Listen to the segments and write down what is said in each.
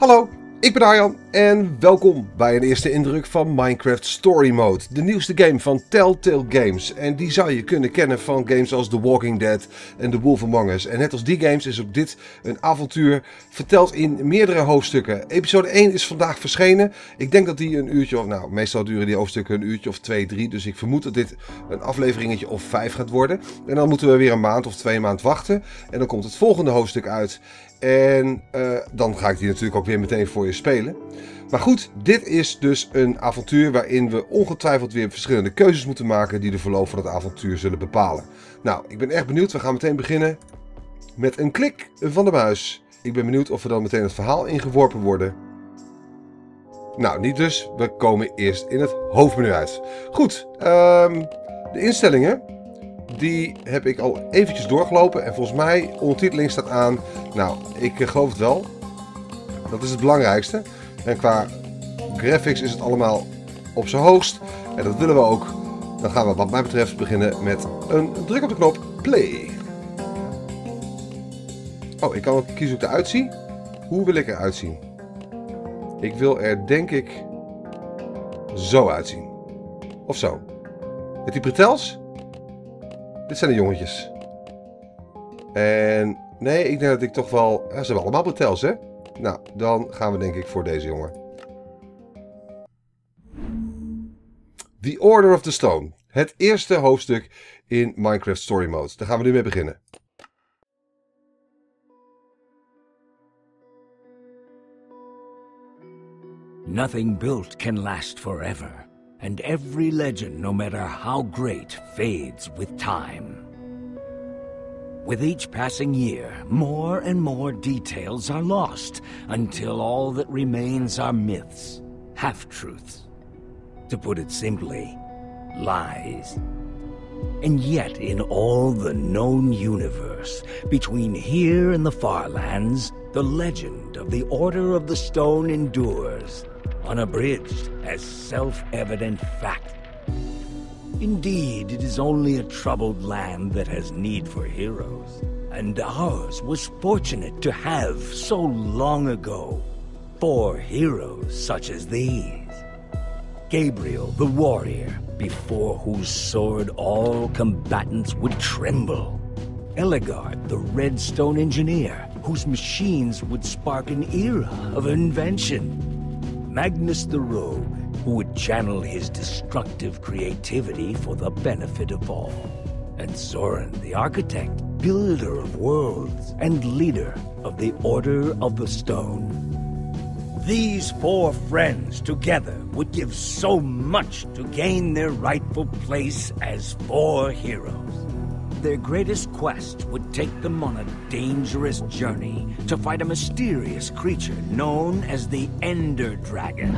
Hallo, ik ben Arjan en welkom bij een eerste indruk van Minecraft Story Mode, de nieuwste game van Telltale Games. En die zou je kunnen kennen van games als The Walking Dead en The Wolf Among Us. En net als die games is ook dit een avontuur verteld in meerdere hoofdstukken. Episode 1 is vandaag verschenen. Ik denk dat die een uurtje of, nou, meestal duren die hoofdstukken een uurtje of 2, 3. Dus ik vermoed dat dit een afleveringetje of 5 gaat worden. En dan moeten we weer een maand of 2 maanden wachten. En dan komt het volgende hoofdstuk uit. En dan ga ik die natuurlijk ook weer meteen voor je spelen. Maar goed, dit is dus een avontuur waarin we ongetwijfeld weer verschillende keuzes moeten maken die de verloop van het avontuur zullen bepalen. Nou, ik ben echt benieuwd. We gaan meteen beginnen met een klik van de muis. Ik ben benieuwd of we dan meteen het verhaal ingeworpen worden. Nou, niet dus. We komen eerst in het hoofdmenu uit. Goed, de instellingen. Die heb ik al eventjes doorgelopen en volgens mij ondertiteling staat aan. Nou, ik geloof het wel. Dat is het belangrijkste. En qua graphics is het allemaal op zijn hoogst. En dat willen we ook. Dan gaan we wat mij betreft beginnen met een druk op de knop play. Oh, ik kan ook kiezen hoe ik eruit zie. Hoe wil ik eruit zien? Ik wil er denk ik zo uitzien. Of zo. Met die pretels. Dit zijn de jongetjes. En nee, ik denk dat ik toch wel... Ja, ze hebben allemaal bretels, hè? Nou, dan gaan we denk ik voor deze jongen. The Order of the Stone. Het eerste hoofdstuk in Minecraft Story Mode. Daar gaan we nu mee beginnen. Nothing built can last forever. And every legend, no matter how great, fades with time. With each passing year, more and more details are lost, until all that remains are myths, half-truths. To put it simply, lies. And yet, in all the known universe, between here and the far lands, the legend of the Order of the Stone endures. Unabridged as self-evident fact. Indeed, it is only a troubled land that has need for heroes, and ours was fortunate to have, so long ago, 4 heroes such as these. Gabriel, the warrior, before whose sword all combatants would tremble. Ellegaard, the redstone engineer, whose machines would spark an era of invention. Magnus the Rogue, who would channel his destructive creativity for the benefit of all. And Soren the Architect, builder of worlds and leader of the Order of the Stone. These 4 friends together would give so much to gain their rightful place as 4 heroes. Their greatest quest would take them on a dangerous journey to fight a mysterious creature known as the Ender Dragon.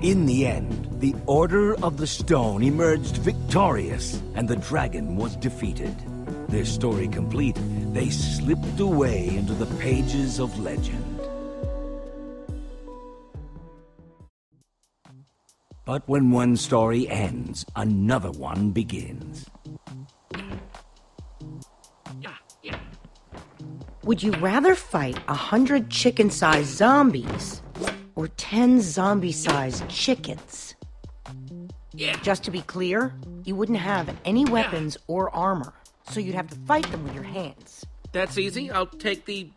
In the end, the Order of the Stone emerged victorious, and the dragon was defeated. Their story complete, they slipped away into the pages of legend. But when one story ends, another one begins. Would you rather fight 100 chicken-sized zombies or 10 zombie-sized chickens? Yeah. Just to be clear, you wouldn't have any weapons or armor, so you'd have to fight them with your hands. That's easy. I'll take the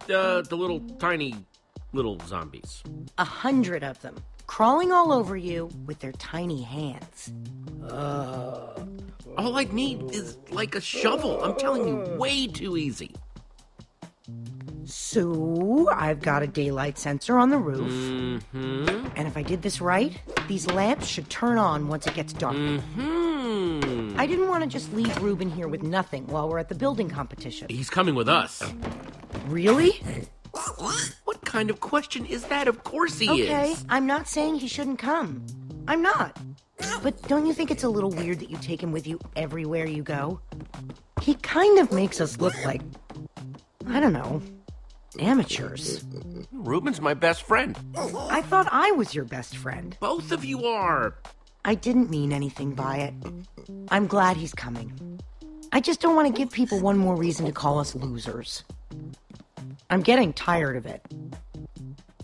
little tiny little zombies. 100 of them, crawling all over you with their tiny hands. All I need is like a shovel. I'm telling you, way too easy. So, I've got a daylight sensor on the roof, and if I did this right, these lamps should turn on once it gets dark. I didn't want to just leave Reuben here with nothing while we're at the building competition. He's coming with us. Really? What kind of question is that? Of course he is. Okay, I'm not saying he shouldn't come. I'm not. But don't you think it's a little weird that you take him with you everywhere you go? He kind of makes us look like, I don't know, amateurs. Reuben's my best friend. I thought I was your best friend. Both of you are. I didn't mean anything by it. I'm glad he's coming. I just don't want to give people one more reason to call us losers. I'm getting tired of it.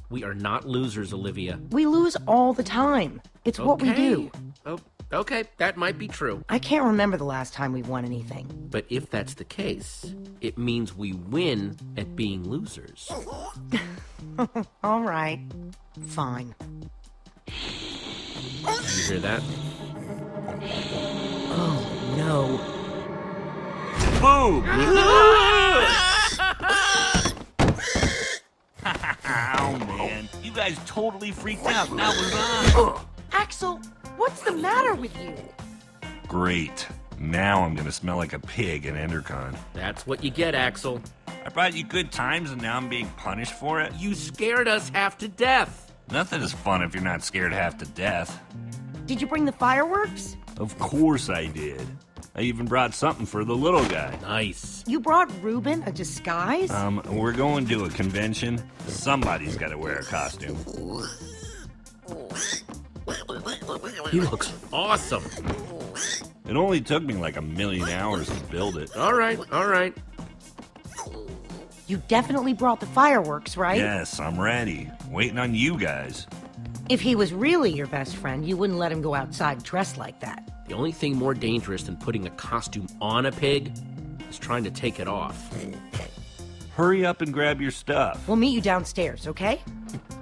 We are not losers, Olivia. We lose all the time. It's what we do. Oh, okay, that might be true. I can't remember the last time we won anything. But if that's the case, it means we win at being losers. All right. Fine. You hear that? Oh, no. Boom! Oh, man. You guys totally freaked out. That was on. Axel, what's the matter with you? Great. Now I'm gonna smell like a pig in Endercon. That's what you get, Axel. I brought you good times and now I'm being punished for it? You scared us half to death. Nothing is fun if you're not scared half to death. Did you bring the fireworks? Of course I did. I even brought something for the little guy. Nice. You brought Reuben a disguise? We're going to a convention. Somebody's got to wear a costume. He looks awesome. It only took me like 1,000,000 hours to build it. All right, all right. You definitely brought the fireworks, right? Yes, I'm ready. Waiting on you guys. If he was really your best friend, you wouldn't let him go outside dressed like that. The only thing more dangerous than putting a costume on a pig is trying to take it off. Hurry up and grab your stuff. We'll meet you downstairs, okay?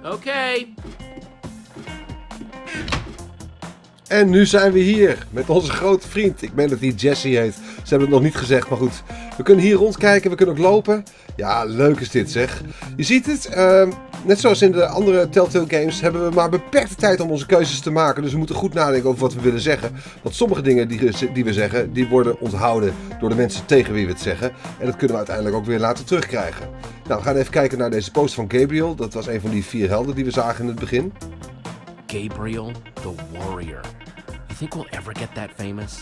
Okay. En nu zijn we hier met onze grote vriend. Ik meen dat hij Jesse heet. Ze hebben het nog niet gezegd, maar goed. We kunnen hier rondkijken, we kunnen ook lopen. Ja, leuk is dit zeg. Je ziet het, net zoals in de andere Telltale Games hebben we maar beperkte tijd om onze keuzes te maken. Dus we moeten goed nadenken over wat we willen zeggen. Want sommige dingen die we zeggen, die worden onthouden door de mensen tegen wie we het zeggen. En dat kunnen we uiteindelijk ook weer later terugkrijgen. Nou, we gaan even kijken naar deze post van Gabriel. Dat was een van die 4 helden die we zagen in het begin. Gabriel the Warrior. You think we'll ever get that famous?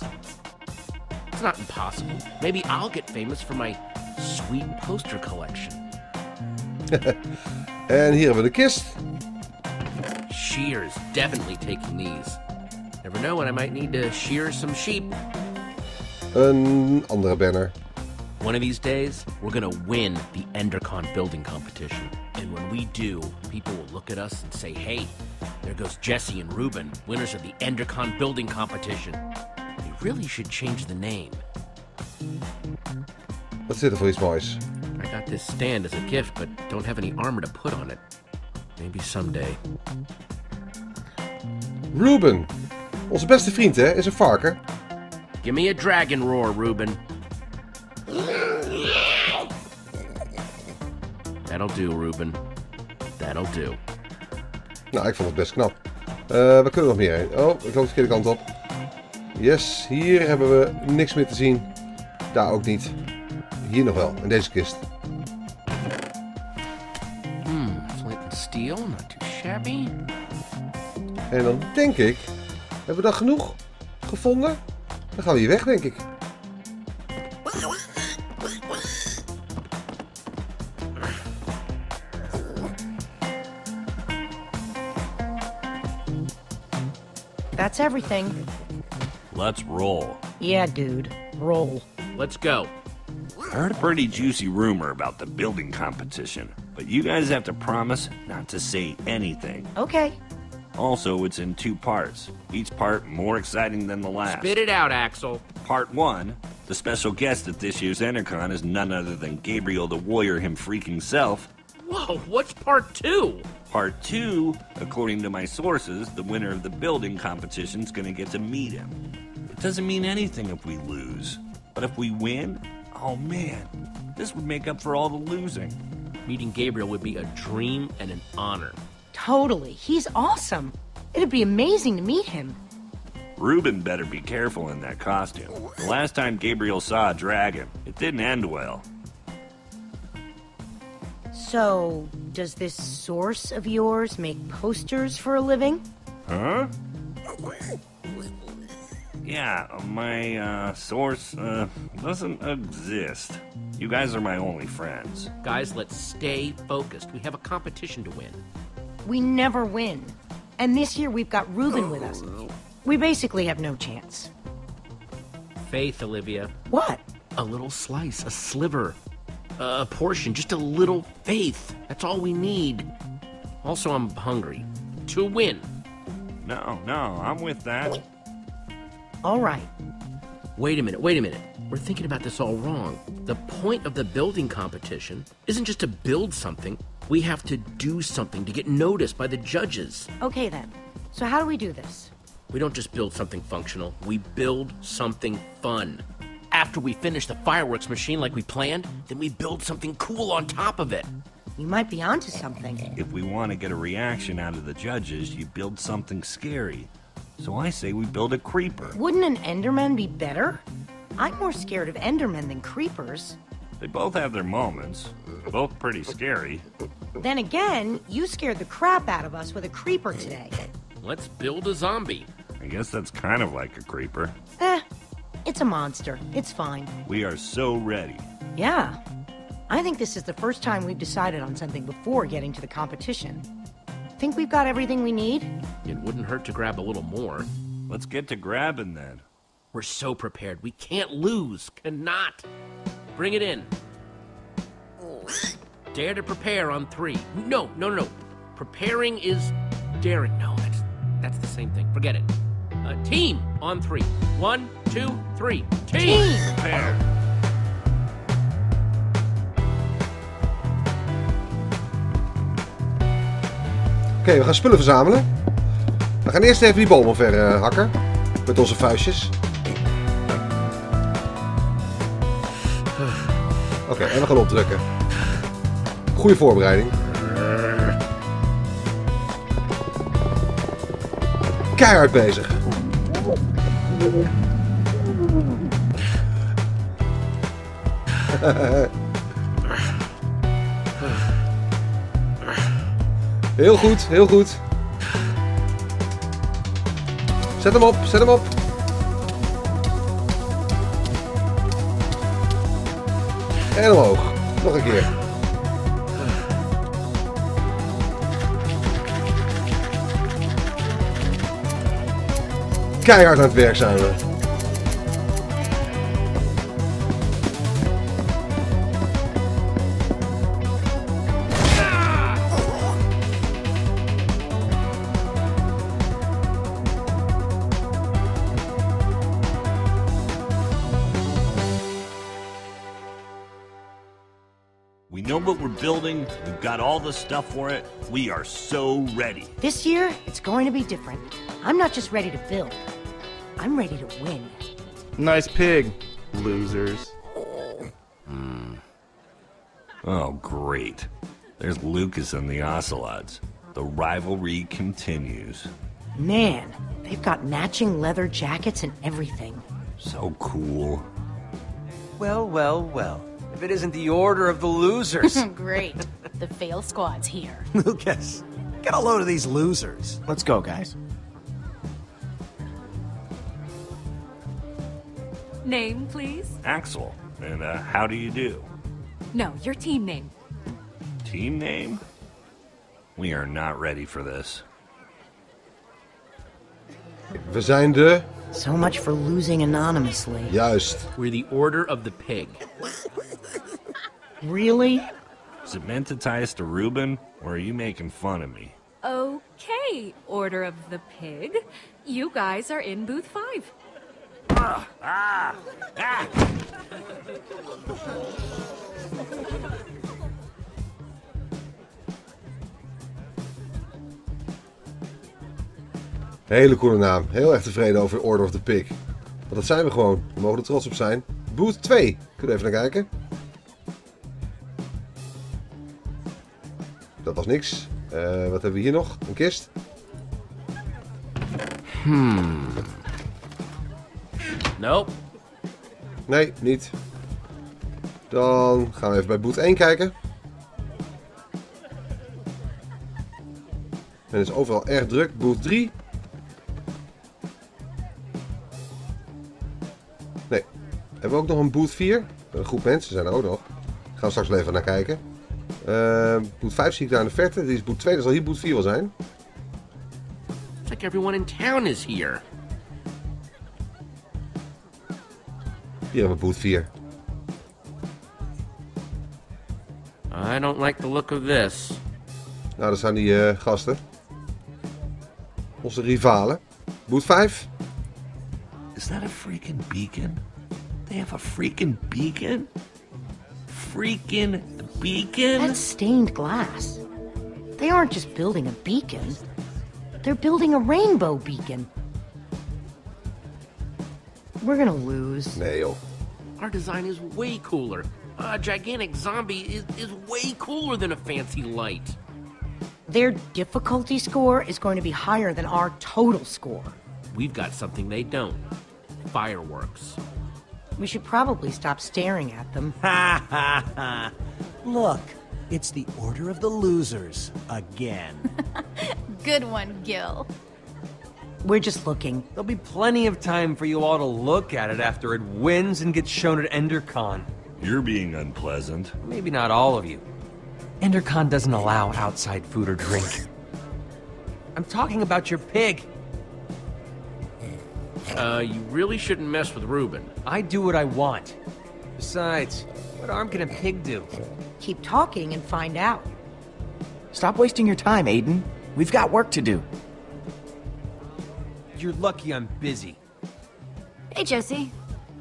It's not impossible. Maybe I'll get famous for my sweet poster collection. En hier hebben we de kist. Shear's definitely taking these. Never know when I might need to shear some sheep. Een andere banner. One of these days, we're gonna win the Endercon building competition. And when we do, people will look at us and say, hey, there goes Jesse and Reuben, winners of the Endercon building competition. They really should change the name. What's this for, boys? I got this stand as a gift, but don't have any armor to put on it. Maybe someday. Reuben, onze beste vriend, hè, is een varken. Give me a dragon roar, Reuben. That'll do, Reuben. That'll do. Nou, ik vond het best knap. Waar kunnen we nog meer heen? Oh, ik loop de verkeerde kant op. Yes, hier hebben we niks meer te zien. Daar ook niet. Hier nog wel, in deze kist. Flint and steel, not too shabby. En dan denk ik, hebben we dan genoeg gevonden? Dan gaan we hier weg, denk ik. That's everything. Let's roll. Yeah, dude. Roll. Let's go. I heard a pretty juicy rumor about the building competition, but you guys have to promise not to say anything. Okay. Also, it's in 2 parts, each part more exciting than the last. Spit it out, Axel. Part 1, the special guest at this year's Endercon is none other than Gabriel the Warrior him freaking self. Whoa, what's part 2? Part 2, according to my sources, the winner of the building competition's gonna get to meet him. It doesn't mean anything if we lose. But if we win, oh man, this would make up for all the losing. Meeting Gabriel would be a dream and an honor. Totally, he's awesome. It'd be amazing to meet him. Reuben better be careful in that costume. The last time Gabriel saw a dragon, it didn't end well. So, does this source of yours make posters for a living? Huh? Yeah, my source doesn't exist. You guys are my only friends. Guys, let's stay focused. We have a competition to win. We never win. And this year we've got Reuben with us. We basically have no chance. Faith, Olivia. What? A little slice, a sliver. A portion, just a little faith. That's all we need. Also, I'm hungry. To win. No, no, I'm with that. All right. Wait a minute, wait a minute. We're thinking about this all wrong. The point of the building competition isn't just to build something. We have to do something to get noticed by the judges. Okay then. So how do we do this? We don't just build something functional. We build something fun. After we finish the fireworks machine like we planned, then we build something cool on top of it. You might be onto something. If we want to get a reaction out of the judges, you build something scary. So I say we build a creeper. Wouldn't an Enderman be better? I'm more scared of Endermen than creepers. They both have their moments. Both pretty scary. Then again, you scared the crap out of us with a creeper today. Let's build a zombie. I guess that's kind of like a creeper. Eh, it's a monster. It's fine. We are so ready. Yeah. I think this is the first time we've decided on something before getting to the competition. Think we've got everything we need? It wouldn't hurt to grab a little more. Let's get to grabbing then. We're so prepared. We can't lose. Cannot. Bring it in. Dare to prepare on 3. No, no, no, no. Preparing is daring. No, that's the same thing. Forget it. Team on 3. 1, 2, 3. Team! Prepare. Oké, we gaan spullen verzamelen. We gaan eerst even die bomen verhakken. Met onze vuistjes. Oké, en we gaan opdrukken. Goede voorbereiding. Keihard bezig. Heel goed, heel goed. Zet hem op, zet hem op. En omhoog. Nog een keer. Keihard aan het werk zijn we. Building, we've got all the stuff for it. We are so ready. This year, it's going to be different. I'm not just ready to build. I'm ready to win. Nice pig, losers. Oh, great. There's Lucas and the Ocelots. The rivalry continues. Man, they've got matching leather jackets and everything. So cool. Well, well, well. If it isn't the order of the losers. Great. The fail squad's here. Lucas, get a load of these losers. Let's go, guys. Name, please? Axel. And how do you do? No, your team name. Team name? We are not ready for this. We zijn de... So much for losing anonymously. Juist. We're the Order of the Pig. Really? Is it meant to tie us to Reuben, or are you making fun of me? Okay, Order of the Pig. You guys are in booth 5. Hele coole naam. Heel erg tevreden over Order of the Pig. Want dat zijn we gewoon. We mogen er trots op zijn. Booth 2. Kunnen we even naar kijken. Dat was niks. Wat hebben we hier nog? Een kist. Nope. Nee, niet. Dan gaan we even bij booth 1 kijken. Het is overal erg druk. Booth 3. Nee. Hebben we ook nog een booth 4? Een groep mensen zijn er ook nog. Daar gaan we straks even naar kijken. Booth 5 zie ik daar in de verte. Dit is booth 2, dat zal hier booth 4 wel zijn. It's like everyone in town is here. Hier hebben we booth 4. I don't like the look of this. Nou, dat zijn die gasten. Onze rivalen. Boot 5. Is dat een freaking beacon? They have a freaking beacon? Freaking beacon? That's stained glass. They aren't just building a beacon. They're building a rainbow beacon. We're gonna lose. Nee, joh. Our design is way cooler. A gigantic zombie is way cooler than a fancy light. Their difficulty score is going to be higher than our total score. We've got something they don't. Fireworks. We should probably stop staring at them. Ha ha ha. Look, it's the Order of the Losers again. Good one, Gil. We're just looking. There'll be plenty of time for you all to look at it after it wins and gets shown at Endercon. You're being unpleasant. Maybe not all of you. Endercon doesn't allow outside food or drink. I'm talking about your pig. You really shouldn't mess with Reuben. I do what I want. Besides, what harm can a pig do? Keep talking and find out. Stop wasting your time, Aiden. We've got work to do. You're lucky I'm busy. Hey, Jesse.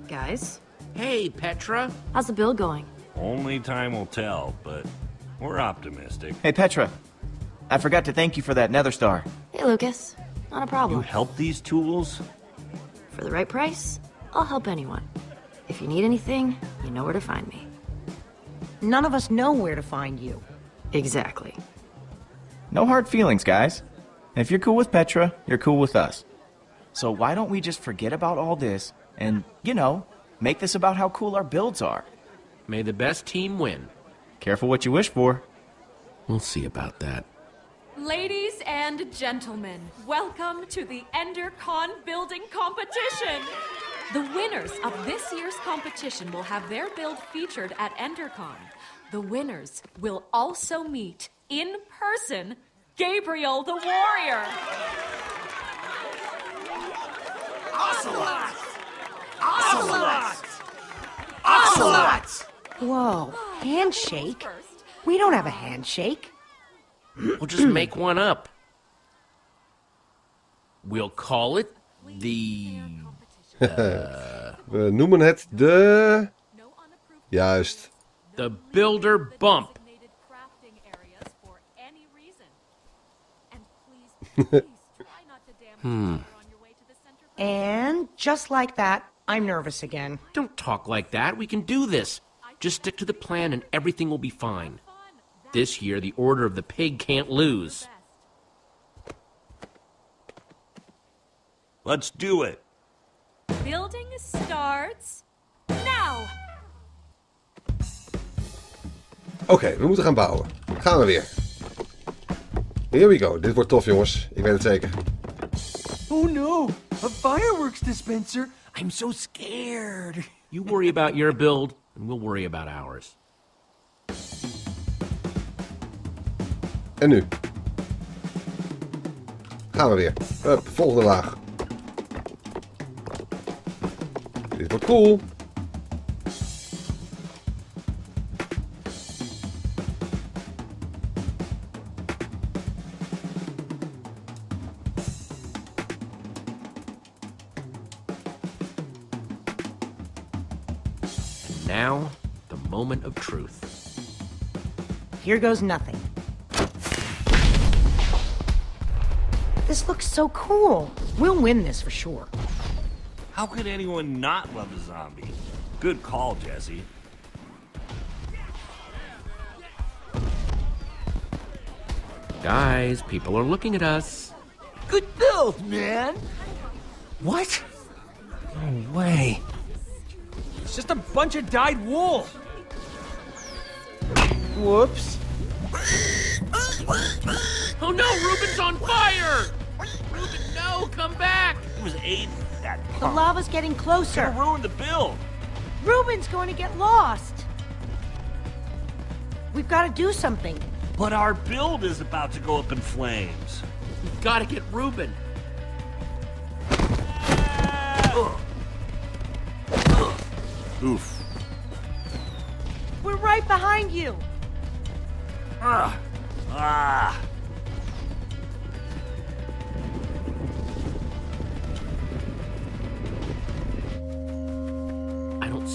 Guys. Hey, Petra. How's the bill going? Only time will tell, but we're optimistic. Hey, Petra. I forgot to thank you for that Nether Star. Hey, Lucas. Not a problem. You help these tools? For the right price, I'll help anyone. If you need anything, you know where to find me. None of us know where to find you. Exactly. No hard feelings, guys. And if you're cool with Petra, you're cool with us. So why don't we just forget about all this and, you know, make this about how cool our builds are? May the best team win. Careful what you wish for. We'll see about that. Ladies and gentlemen, welcome to the Endercon building competition. The winners of this year's competition will have their build featured at Endercon. The winners will also meet in person Gabriel the warrior, Ocelots! Ocelots! Ocelots! Whoa, handshake? We don't have a handshake. We'll just make one up. We'll call it the... We noemen het de... Juist. The Builder Bump. And just like that, I'm nervous again. Don't talk like that. We can do this. Just stick to the plan and everything will be fine. This year, the Order of the Pig can't lose. Let's do it. Building starts now. Oké, we moeten gaan bouwen. Gaan we weer. Here we go. Dit wordt tof, jongens. Ik weet het zeker. Oh no, a fireworks dispenser. I'm so scared. You worry about your build and we'll worry about ours. En nu? Gaan we weer. Hup, volgende laag. Dit wordt cool. And now, the moment of truth. Here goes nothing. This looks so cool. We'll win this for sure. How could anyone not love a zombie? Good call, Jesse. Guys, people are looking at us. Good build, man. What? No way. It's just a bunch of dyed wool. Whoops. Oh no, Reuben's on fire! Reuben, no, come back! It was Aiden that pump. The lava's getting closer. It's gonna ruin the build. Reuben's going to get lost. We've got to do something. But our build is about to go up in flames. We've got to get Reuben. Oof. We're right behind you. Ah.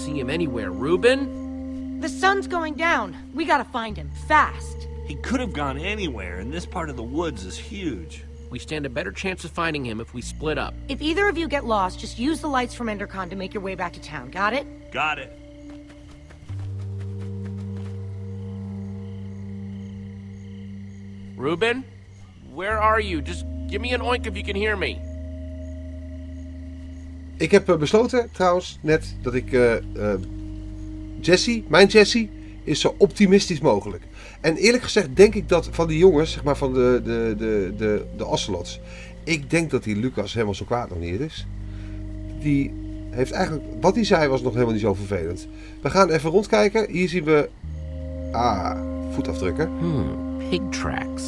see him anywhere. Reuben? The sun's going down. We gotta find him, fast. He could have gone anywhere, and this part of the woods is huge. We stand a better chance of finding him if we split up. If either of you get lost, just use the lights from Endercon to make your way back to town, got it? Got it. Reuben? Where are you? Just give me an oink if you can hear me. Ik heb besloten, trouwens, net, dat ik Jesse, mijn Jesse, is zo optimistisch mogelijk. En eerlijk gezegd denk ik dat van die jongens, zeg maar van de Ocelots, ik denk dat die Lucas helemaal zo kwaad nog niet is. Die heeft eigenlijk, wat hij zei was nog helemaal niet zo vervelend. We gaan even rondkijken. Hier zien we, voetafdrukken. Pig tracks.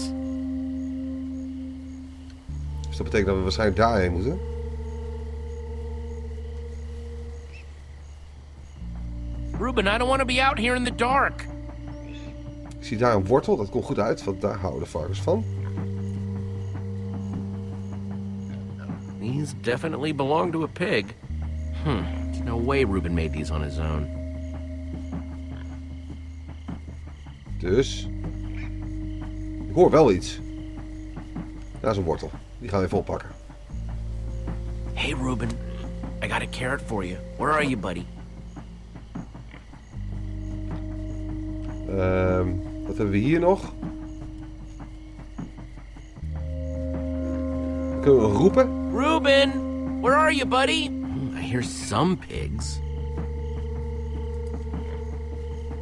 Dus dat betekent dat we waarschijnlijk daarheen moeten. Reuben, I don't want to be out here in the dark. Ik zie daar een wortel, dat komt goed uit, want daar houden varkens van. These definitely belong to a pig. There's no way Reuben made these on his own. Dus. Ik hoor wel iets. Daar is een wortel, die gaan we even oppakken. Hey Reuben, I got a carrot for you. Where are you, buddy? Wat hebben we hier nog? Kunnen we roepen? Reuben, where are you, buddy? I hear some pigs.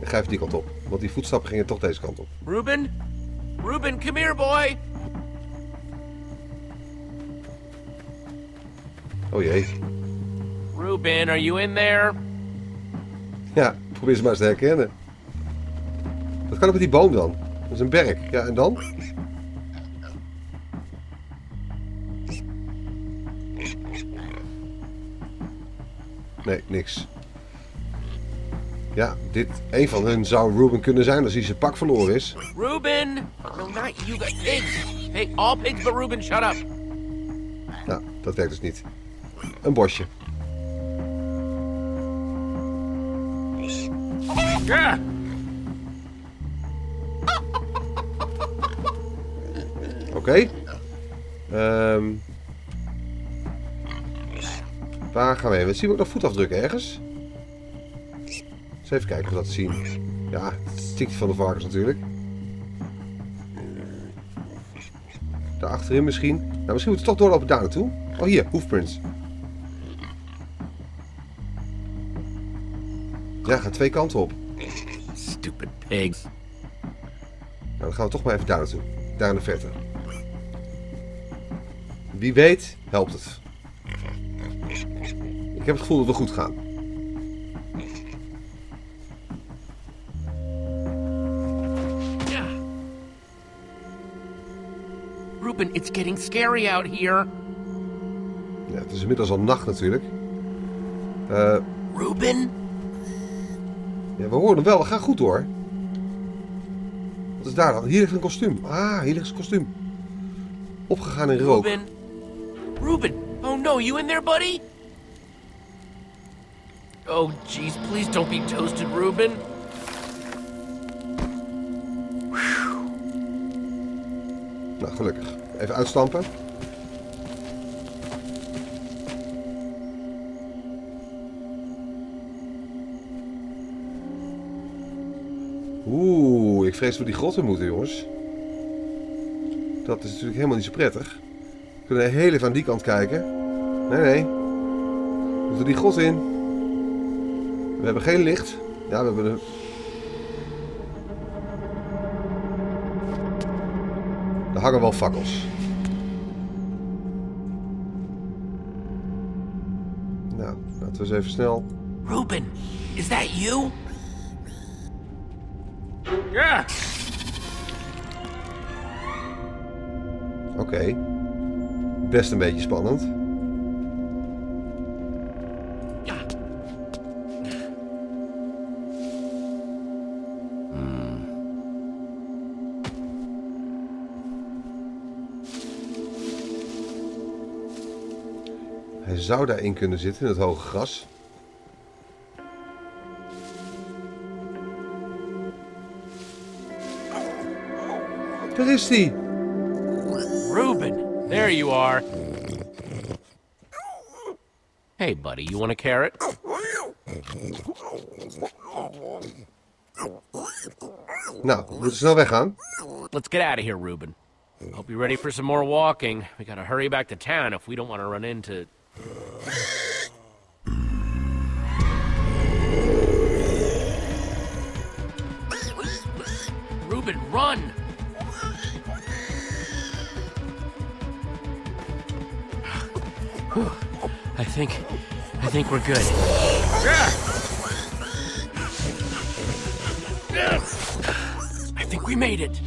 Ik ga even die kant op, want die voetstappen gingen toch deze kant op. Reuben? Reuben, come here, boy! Oh jee. Reuben, are you in there? Ja, probeer ze maar eens te herkennen. Wat kan er met die boom dan? Dat is een berk. Ja, en dan? Nee, niks. Ja, dit... Een van hun zou Reuben kunnen zijn als hij zijn pak verloren is. Reuben! No, not you, got pigs. Hey, all pigs but Reuben, shut up! Nou, dat werkt dus niet. Een bosje. Ja! Oké. Waar gaan we heen? Zien we ook nog voetafdrukken ergens? Eens even kijken of we dat zien. Ja, het stikt van de varkens natuurlijk. Daar achterin misschien. Nou, misschien moeten we toch doorlopen daar naartoe. Oh, hier, hoofprints. Ja, gaan twee kanten op. Stupid pigs. Nou, dan gaan we toch maar even daar naartoe. Daar in de verte. Wie weet, helpt het. Ik heb het gevoel dat we goed gaan. Ja. Reuben, it's getting scary out here. Ja, het is inmiddels al nacht natuurlijk. Reuben? Ja, we horen hem wel. We gaan goed hoor. Wat is daar dan? Hier ligt een kostuum. Ah, hier ligt een kostuum. Opgegaan in rook. Reuben. Reuben! Oh no, you in there, buddy? Oh jeez, please don't be toasted, Reuben. Nou, gelukkig. Even uitstampen. Oeh, ik vrees dat we die grotten moeten, jongens. Dat is natuurlijk helemaal niet zo prettig. We kunnen heel even aan die kant kijken. Nee, nee. We moeten die grot in. We hebben geen licht. Ja, we hebben een... Er hangen wel fakkels. Nou, laten we eens even snel... Reuben, is dat jou? Ja! Oké, best een beetje spannend. Ja. Hij zou daarin kunnen zitten, in het hoge gras. Daar is hij. Reuben, there you are. Hey buddy, you want a carrot? Nou, we moeten snel weggaan. Let's get out of here, Reuben. Hope you're ready for some more walking. We gotta hurry back to town if we don't want to run into... Reuben, run! I think we're good. I think we made it.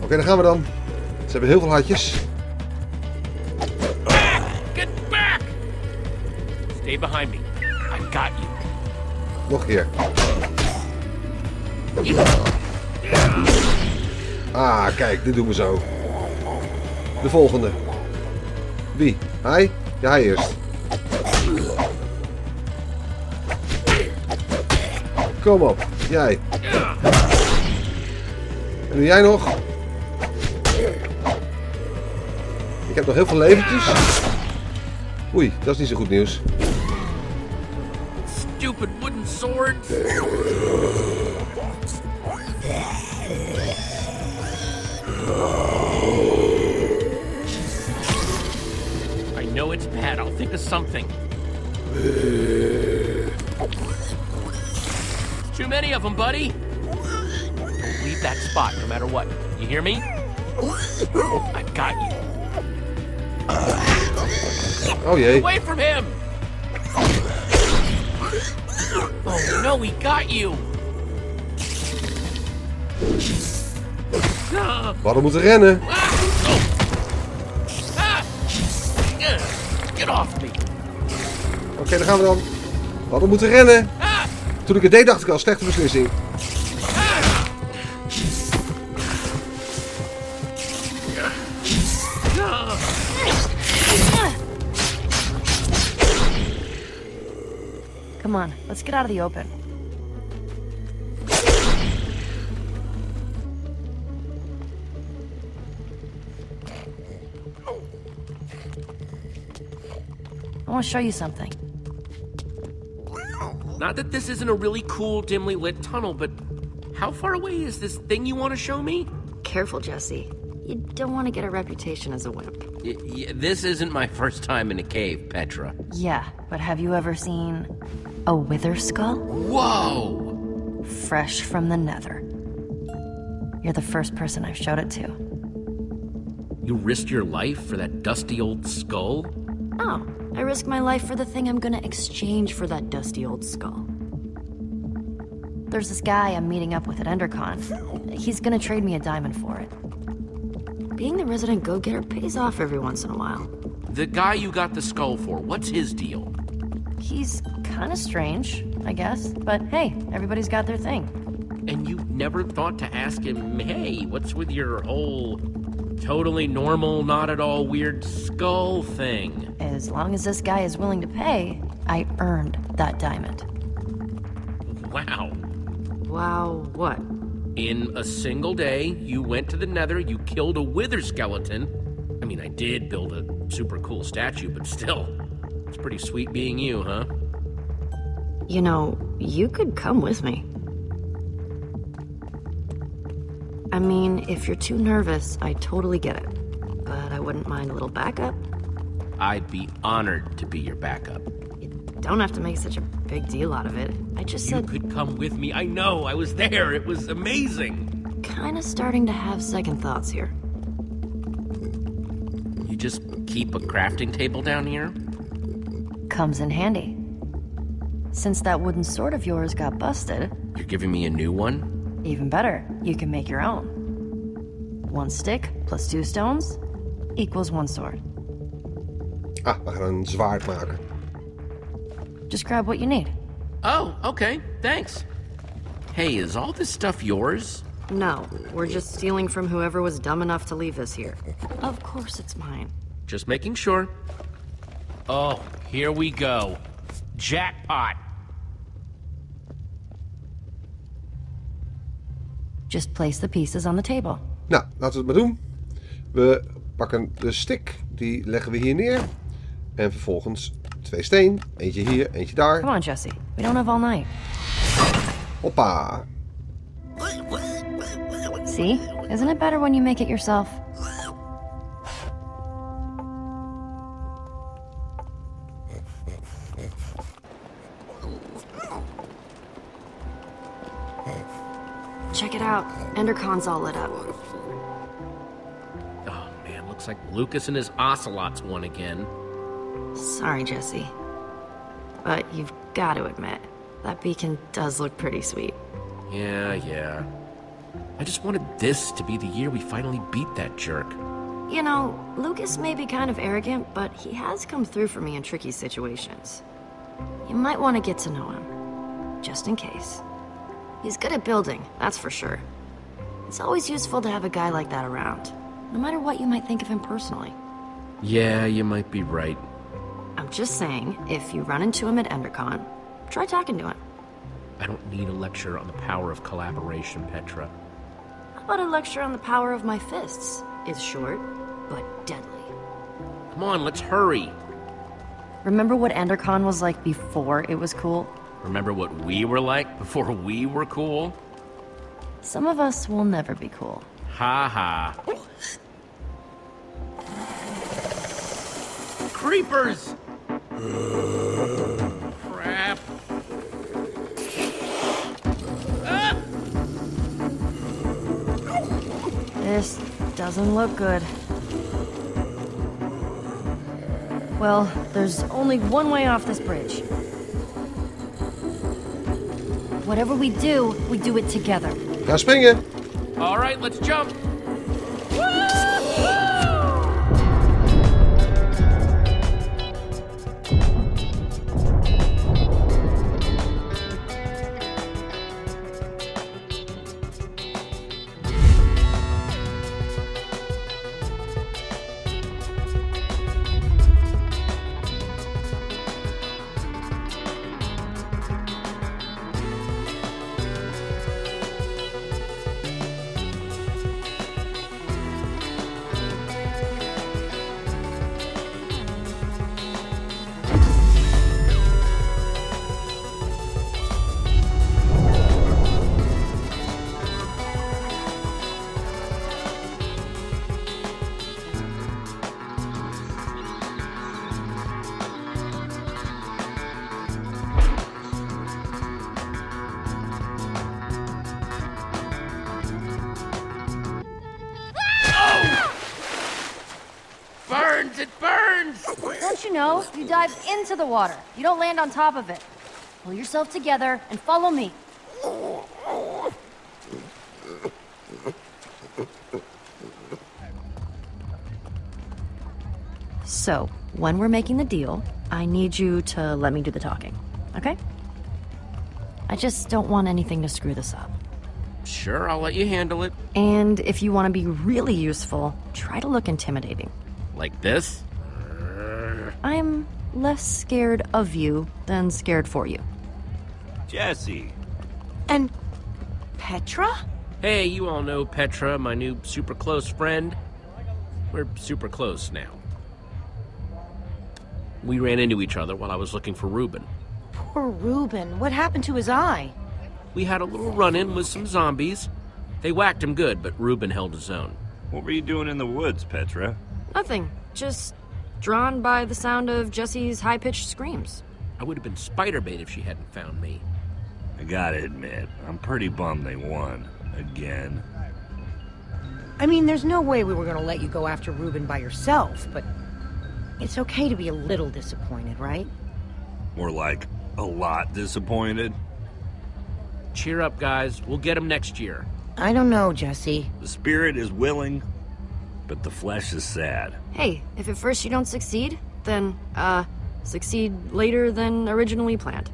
Oké, daar gaan we dan. Ze hebben heel veel hartjes. Stay behind me. I got you. Nog een keer. Ah, kijk, dit doen we zo. De volgende. Wie? Hij? Ja, hij eerst. Kom op, jij. En nu jij nog. Ik heb nog heel veel leventjes. Oei, dat is niet zo goed nieuws. Stupid wooden sword. I know it's bad. I'll think of something. Too many of them, buddy. Don't leave that spot, no matter what. You hear me? I've got you. Oh yeah. Away from him. Oh no, he got you! We hadden moeten rennen! Get off me! Oké, daar gaan we dan. We hadden moeten rennen! Toen ik het deed dacht ik al, slechte beslissing. Come on, let's get out of the open. I want to show you something. Not that this isn't a really cool, dimly lit tunnel, but how far away is this thing you want to show me? Careful, Jesse. You don't want to get a reputation as a wimp. This isn't my first time in a cave, Petra. Yeah, but have you ever seen... a wither skull? Whoa! Fresh from the Nether. You're the first person I've showed it to. You risked your life for that dusty old skull? No, I risked my life for the thing I'm gonna exchange for that dusty old skull. There's this guy I'm meeting up with at Endercon. He's gonna trade me a diamond for it. Being the resident go-getter pays off every once in a while. The guy you got the skull for, what's his deal? He's kind of strange, I guess, but hey, everybody's got their thing. And you never thought to ask him, hey, what's with your whole totally normal, not at all weird skull thing? As long as this guy is willing to pay, I earned that diamond. Wow. Wow what? In a single day, you went to the Nether, you killed a wither skeleton. I mean, I did build a super cool statue, but still... It's pretty sweet being you, huh? You know, you could come with me. I mean, if you're too nervous, I totally get it. But I wouldn't mind a little backup. I'd be honored to be your backup. You don't have to make such a big deal out of it. I just said... You could come with me. I know, I was there. It was amazing. Kind of starting to have second thoughts here. You just keep a crafting table down here? Comes in handy. Since that wooden sword of yours got busted... You're giving me a new one? Even better. You can make your own. 1 stick plus 2 stones equals 1 sword. Ah, we gaan een zwaard maken. Just grab what you need. Oh, okay. Thanks. Hey, is all this stuff yours? No, we're just stealing from whoever was dumb enough to leave this here. Of course it's mine. Just making sure. Oh, here we go. Jackpot. Just place the pieces on the table. Nou, laten we het maar doen. We pakken de stick, die leggen we hier neer. En vervolgens twee steen. Eentje hier, eentje daar. Come on, Jesse. We don't have all night. Hoppa. See? Isn't it better when you make it yourself? Check it out. Endercon's all lit up. Oh man, looks like Lucas and his Ocelots won again. Sorry, Jesse. But you've got to admit, that beacon does look pretty sweet. Yeah, yeah. I just wanted this to be the year we finally beat that jerk. You know, Lucas may be kind of arrogant, but he has come through for me in tricky situations. You might want to get to know him, just in case. He's good at building, that's for sure. It's always useful to have a guy like that around, no matter what you might think of him personally. Yeah, you might be right. I'm just saying, if you run into him at Endercon, try talking to him. I don't need a lecture on the power of collaboration, Petra. How about a lecture on the power of my fists? It's short, but deadly. Come on, let's hurry. Remember what Endercon was like before it was cool? Remember what we were like before we were cool? Some of us will never be cool. Ha ha. Creepers! Crap. This doesn't look good. Well, there's only one way off this bridge. Whatever we do it together. Now spring it. All right, let's jump. No, you dive into the water. You don't land on top of it. Pull yourself together and follow me. So, when we're making the deal, I need you to let me do the talking, okay? I just don't want anything to screw this up. Sure, I'll let you handle it. And if you want to be really useful, try to look intimidating. Like this? I'm less scared of you than scared for you. Jesse. And Petra? Hey, you all know Petra, my new super close friend. We're super close now. We ran into each other while I was looking for Reuben. Poor Reuben. What happened to his eye? We had a little run-in with some zombies. They whacked him good, but Reuben held his own. What were you doing in the woods, Petra? Nothing. Just drawn by the sound of Jesse's high-pitched screams. I would have been spider-bait if she hadn't found me. I gotta admit, I'm pretty bummed they won. Again. I mean, there's no way we were gonna let you go after Reuben by yourself, but it's okay to be a little disappointed, right? More like, a lot disappointed. Cheer up, guys. We'll get him next year. I don't know, Jesse. The spirit is willing, but the flesh is sad. Hey, if at first you don't succeed, then, succeed later than originally planned.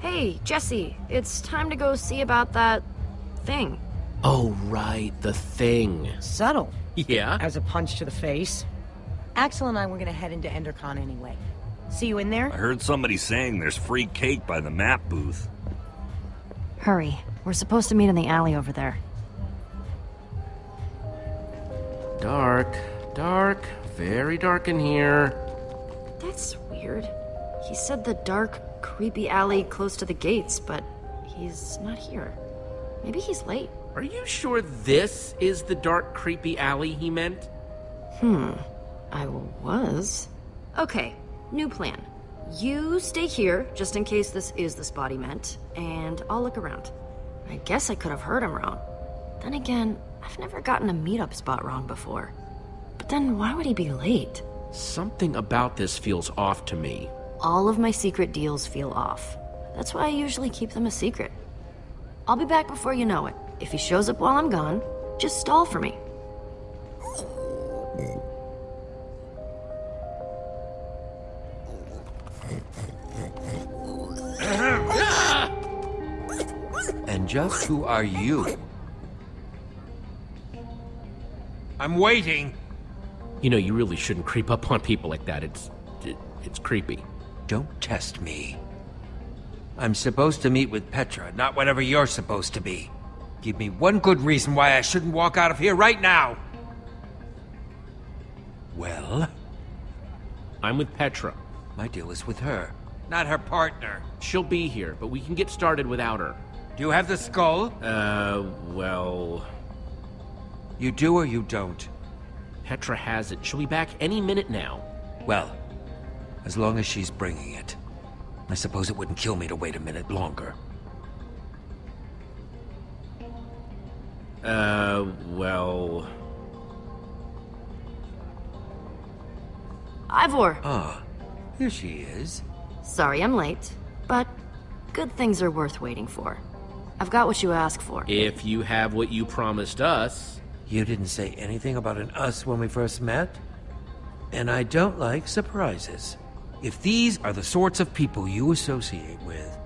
Hey, Jesse, it's time to go see about that thing. Oh, right, the thing. Subtle. Yeah? As a punch to the face. Axel and I were gonna head into Endercon anyway. See you in there? I heard somebody saying there's free cake by the map booth. Hurry. We're supposed to meet in the alley over there. Dark. Dark. Very dark in here. That's weird. He said the dark, creepy alley close to the gates, but he's not here. Maybe he's late. Are you sure this is the dark, creepy alley he meant? I was. Okay. New plan. You stay here, just in case this is the spot he meant, and I'll look around. I guess I could have heard him wrong. Then again, I've never gotten a meetup spot wrong before. But then why would he be late? Something about this feels off to me. All of my secret deals feel off. That's why I usually keep them a secret. I'll be back before you know it. If he shows up while I'm gone, just stall for me. And just who are you? I'm waiting. You know, you really shouldn't creep up on people like that. It's creepy. Don't test me. I'm supposed to meet with Petra, not whatever you're supposed to be. Give me one good reason why I shouldn't walk out of here right now. Well? I'm with Petra. My deal is with her. Not her partner. She'll be here, but we can get started without her. Do you have the skull? Well... You do or you don't? Petra has it. She'll be back any minute now. Well, as long as she's bringing it. I suppose it wouldn't kill me to wait a minute longer. Well... Ivor! Ah, here she is. Sorry I'm late, but good things are worth waiting for. I've got what you asked for. If you have what you promised us. You didn't say anything about an us when we first met. And I don't like surprises. If these are the sorts of people you associate with,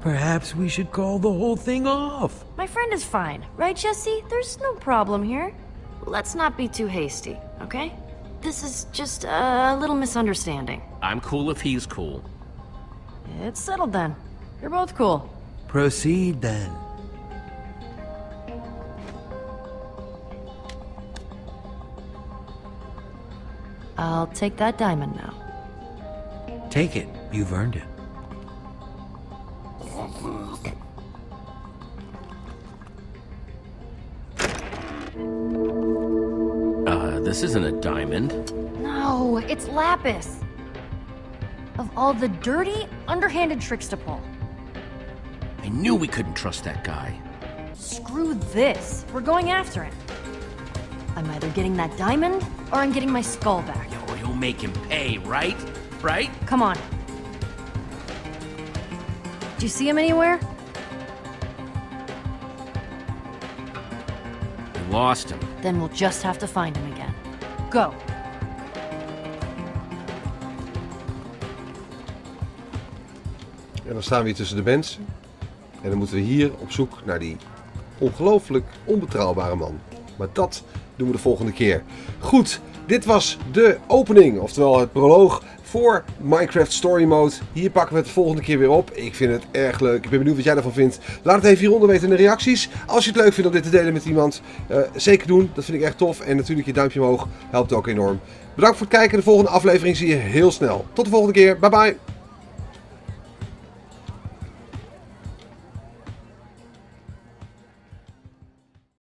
perhaps we should call the whole thing off. My friend is fine, right, Jesse? There's no problem here. Let's not be too hasty, okay? This is just a little misunderstanding. I'm cool if he's cool. It's settled then. You're both cool. Proceed then. I'll take that diamond now. Take it. You've earned it. This isn't a diamond. No, it's lapis. Of all the dirty, underhanded tricks to pull. I knew we couldn't trust that guy. Screw this. We're going after him. I'm either getting that diamond, or I'm getting my skull back. Yeah, or you'll make him pay, right? Right? Come on. Do you see him anywhere? We lost him. Then we'll just have to find him again. Go. En dan staan we hier tussen de mensen. En dan moeten we hier op zoek naar die ongelooflijk onbetrouwbare man. Maar dat doen we de volgende keer. Goed, dit was de opening, oftewel het proloog voor Minecraft Story Mode. Hier pakken we het de volgende keer weer op. Ik vind het erg leuk. Ik ben benieuwd wat jij ervan vindt. Laat het even hieronder weten in de reacties. Als je het leuk vindt om dit te delen met iemand, zeker doen. Dat vind ik echt tof. En natuurlijk je duimpje omhoog helpt ook enorm. Bedankt voor het kijken. De volgende aflevering zie je heel snel. Tot de volgende keer. Bye bye.